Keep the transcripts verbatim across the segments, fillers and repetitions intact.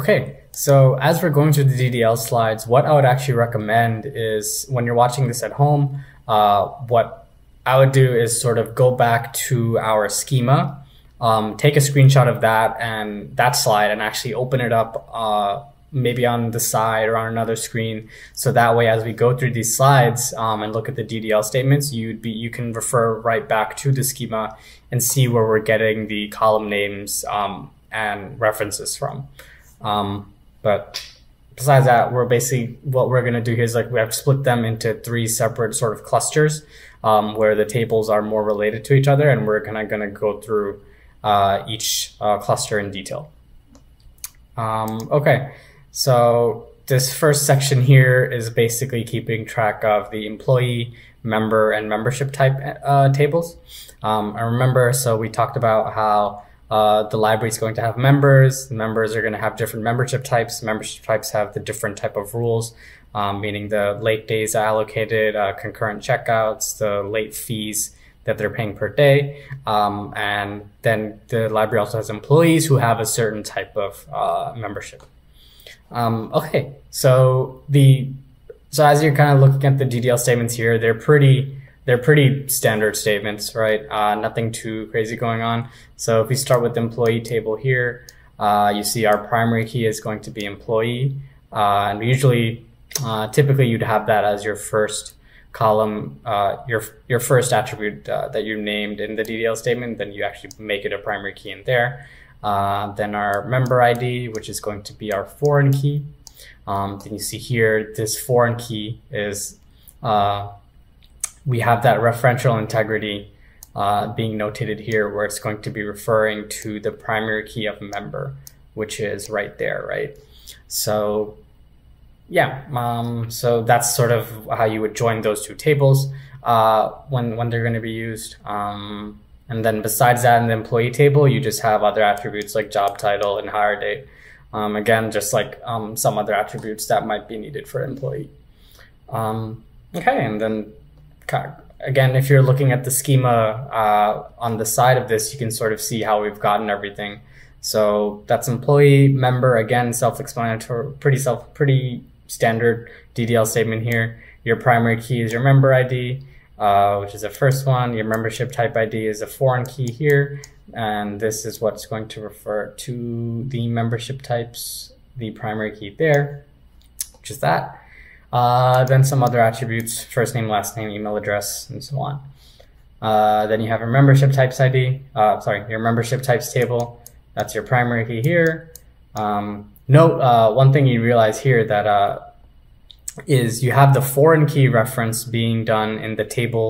Okay, so as we're going through the D D L slides, what I would actually recommend is when you're watching this at home, uh, what I would do is sort of go back to our schema, um, take a screenshot of that and that slide and actually open it up uh, maybe on the side or on another screen. So that way, as we go through these slides um, and look at the D D L statements, you'd be, you can refer right back to the schema and see where we're getting the column names um, and references from. Um, but besides that, we're basically, what we're going to do here is like we have split them into three separate sort of clusters, um, where the tables are more related to each other. And we're kind of going to go through, uh, each, uh, cluster in detail. Um, okay. So this first section here is basically keeping track of the employee, member, and membership type, uh, tables. Um, and remember, so we talked about how Uh, the library is going to have members. The members are going to have different membership types. Membership types have the different type of rules, um, meaning the late days allocated, uh, concurrent checkouts, the late fees that they're paying per day. Um, and then the library also has employees who have a certain type of uh, membership. Um, okay, so the so as you're kind of looking at the D D L statements here, they're pretty They're pretty standard statements, right? Uh, nothing too crazy going on. So if we start with the employee table here, uh, you see our primary key is going to be employee. Uh, and usually, uh, typically you'd have that as your first column, uh, your, your first attribute uh, that you named in the D D L statement, then you actually make it a primary key in there. Uh, then our member I D, which is going to be our foreign key. Um, then you see here, this foreign key is, uh, we have that referential integrity uh, being notated here where it's going to be referring to the primary key of member, which is right there, right? So yeah, um, so that's sort of how you would join those two tables uh, when, when they're gonna be used. Um, and then besides that in the employee table, you just have other attributes like job title and hire date. Um, again, just like um, some other attributes that might be needed for employee. Um, okay, and then again, if you're looking at the schema uh, on the side of this, you can sort of see how we've gotten everything. So that's employee, member, again, self-explanatory, pretty self, pretty standard D D L statement here. Your primary key is your member I D, uh, which is the first one. Your membership type I D is a foreign key here. And this is what's going to refer to the membership types, the primary key there, which is that. Uh, then some other attributes, first name, last name, email address, and so on. Uh, then you have your membership types I D, uh, sorry, your membership types table. That's your primary key here. Um, note, uh, one thing you realize here that, uh, is you have the foreign key reference being done in the table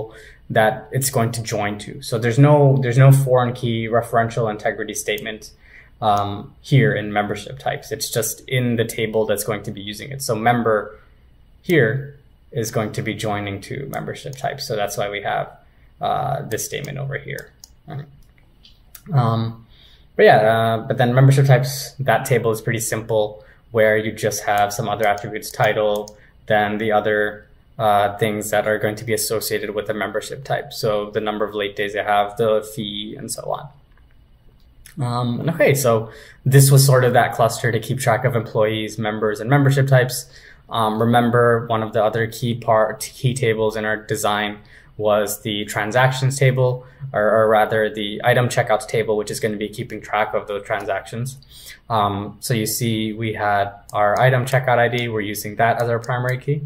that it's going to join to. So there's no, there's no foreign key referential integrity statement um, here in membership types. It's just in the table that's going to be using it. So member here is going to be joining to membership types. So that's why we have uh, this statement over here. Right. Um, but yeah, uh, but then membership types, that table is pretty simple where you just have some other attributes, title, then the other uh, things that are going to be associated with the membership type. So the number of late days they have, the fee, and so on. Um, and okay, so this was sort of that cluster to keep track of employees, members, and membership types. Um, remember, one of the other key part key tables in our design was the transactions table, or, or rather the item checkouts table, which is going to be keeping track of those transactions. Um, so you see, we had our item checkout I D. We're using that as our primary key.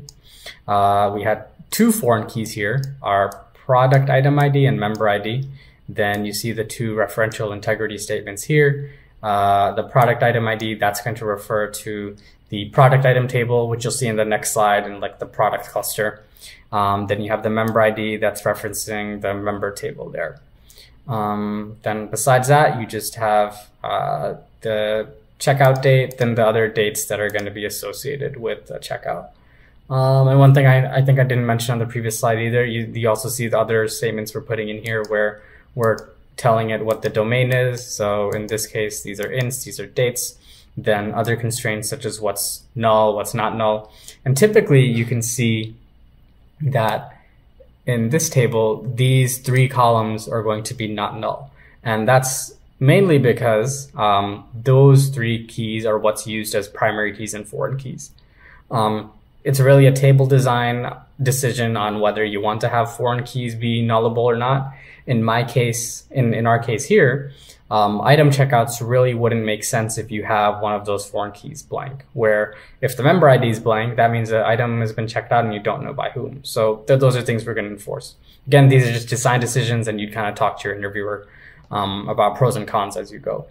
Uh, we had two foreign keys here: our product item I D and member I D. Then you see the two referential integrity statements here. Uh, the product item I D, that's going to refer to the product item table, which you'll see in the next slide in like the product cluster. Um, then you have the member I D that's referencing the member table there. Um, then besides that, you just have uh, the checkout date, then the other dates that are going to be associated with the checkout. Um, and one thing I, I think I didn't mention on the previous slide either, you, you also see the other statements we're putting in here where we're telling it what the domain is. So in this case, these are ints, these are dates. Then other constraints such as what's null, what's not null. And typically you can see that in this table, these three columns are going to be not null. And that's mainly because um, those three keys are what's used as primary keys and foreign keys. Um, it's really a table design decision on whether you want to have foreign keys be nullable or not. In my case, in, in our case here, um, item checkouts really wouldn't make sense if you have one of those foreign keys blank, where if the member I D is blank, that means the item has been checked out and you don't know by whom. So th those are things we're going to enforce. Again, these are just design decisions, and you'd kind of talk to your interviewer um, about pros and cons as you go.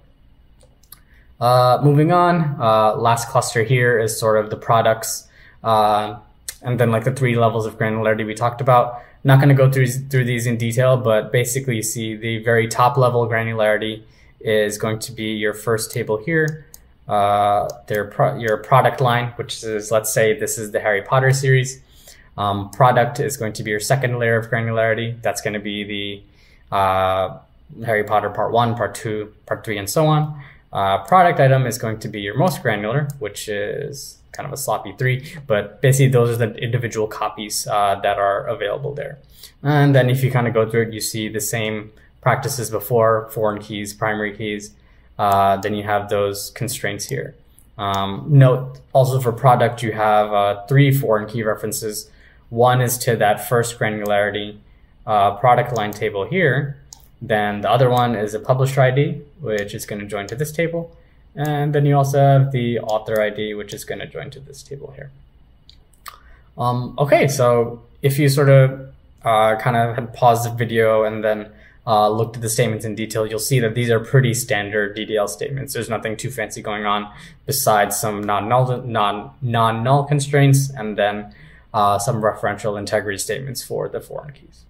Uh, moving on, uh, last cluster here is sort of the products, uh, and then like the three levels of granularity we talked about. Not going to go through, through these in detail, but basically you see the very top level granularity is going to be your first table here, uh, their pro your product line, which is, let's say this is the Harry Potter series. Um, product is going to be your second layer of granularity. That's going to be the uh, Harry Potter part one, part two, part three, and so on. Uh, product item is going to be your most granular, which is kind of a sloppy three, but basically those are the individual copies uh, that are available there. And then if you kind of go through it, you see the same practices before: foreign keys, primary keys. Uh, then you have those constraints here. Um, note also for product, you have uh, three foreign key references. One is to that first granularity uh, product line table here. Then the other one is a publisher I D, which is going to join to this table. And then you also have the author I D, which is going to join to this table here. Um, okay, so if you sort of uh, kind of had paused the video and then uh, looked at the statements in detail, you'll see that these are pretty standard D D L statements. There's nothing too fancy going on besides some non-null non, non-null constraints and then uh, some referential integrity statements for the foreign keys.